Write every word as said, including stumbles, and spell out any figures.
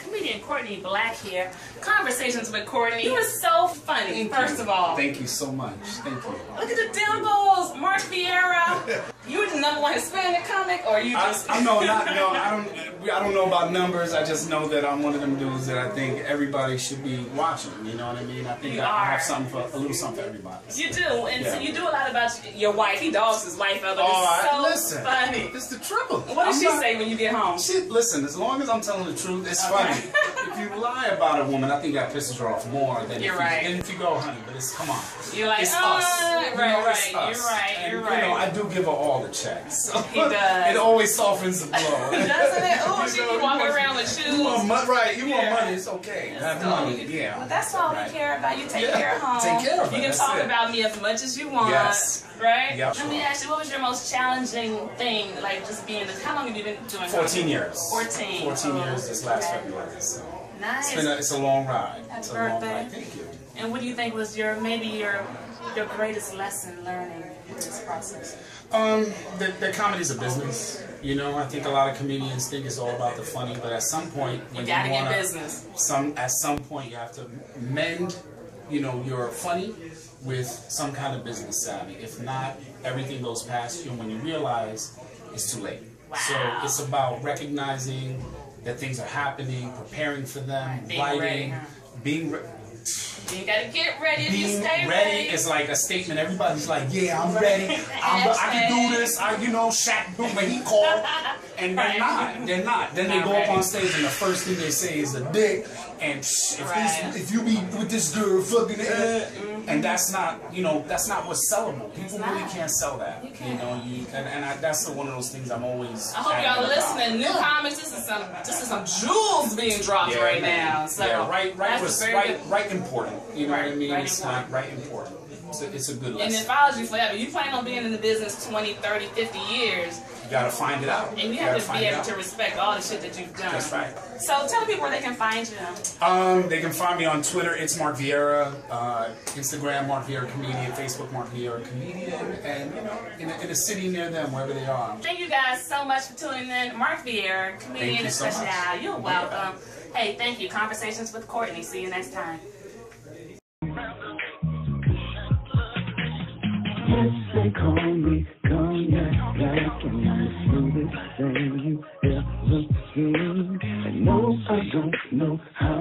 Comedian Courtney Black here. Conversations with Courtney. You were so funny, Thank first you. of all. Thank you so much. Thank you. Look at the dimples, Mark Vieira. You were the number one Hispanic comic, or you just... I, I know, not, no, I don't, I don't know about numbers. I just know that I'm one of them dudes that I think everybody should be watching, you know what I mean? I think I, I have something for, a little something for everybody. You do, and yeah. so you do a lot about your wife. He dogs his wife up, but it's right. so listen, funny. It's the triple. What does she not, say when you get home? She, listen, as long as I'm telling the truth, it's okay. funny. If you lie about a woman, I think that pisses her off more than you're if, right. you, than if you go, honey, but it's, come on. You're like, it's uh, us. Right, you know, right, it's us. You're right, and, you're right. You know, I do give her all the checks. So he does. It always softens the blow. Doesn't it? Oh, she be walking around with shoes. You want money, right, you yeah. want money, it's okay. That's Have money, money. yeah. Well, that's all right. we care about. You take yeah. care of home. Take care of it. You can that's talk it. about me as much as you want, yes. right? Yep. Let me ask you, what was your most challenging thing, like just being, how long have you been doing this? fourteen years. fourteen. fourteen oh, years this last okay. February, so. Nice. It's, been a, it's a long ride. Happy it's a birthday. long ride. Thank you. And what do you think was your, maybe your, your greatest lesson learning? This process? Um, the, the comedy's a business. You know, I think a lot of comedians think it's all about the funny, but at some point, when you, gotta you wanna, get business. Some at some point you have to mend, you know, your funny with some kind of business savvy. If not, everything goes past you, and when you realize, it's too late. Wow. So it's about recognizing that things are happening, preparing for them, being writing, ready, huh? being. Re You gotta get ready if Being you stay ready. ready. It's like a statement. Everybody's like, yeah, I'm ready. I'm, I can do this. I, you know, Shaq, boom, but he called. And they're not. They're not. Then they go up on stage and the first thing they say is a dick. And psh, if, right. this, if you be with this girl, fucking uh, and that's not, you know, that's not what's sellable. People really can't sell that. You, you know, you, and, and I, that's one of those things I'm always. I hope y'all listening. New comments. This is some, this is some jewels being dropped yeah, right man. now. So yeah, right, right, was, right, right, important. You know right, what I mean? Right it's important. Not right important. It's a, it's a good lesson. And it follows you forever. You plan on being in the business twenty, thirty, fifty years. You gotta find it out. And you, you have to be able to respect all the shit that you've done. That's right. So tell people where they can find you. Um, they can find me on Twitter. It's Mark Vieira. Uh, Instagram, Mark Vieira Comedian. Facebook, Mark Vieira Comedian. And, you know, in a, in a city near them, wherever they are. Thank you guys so much for tuning in. Mark Vieira, Comedian Especial. So You're welcome. Yeah. Hey, thank you. Conversations with Courtney. See you next time. Yes, they call me Cognac Black, and I'm the smoothest thing you ever seen. And no, I don't know how.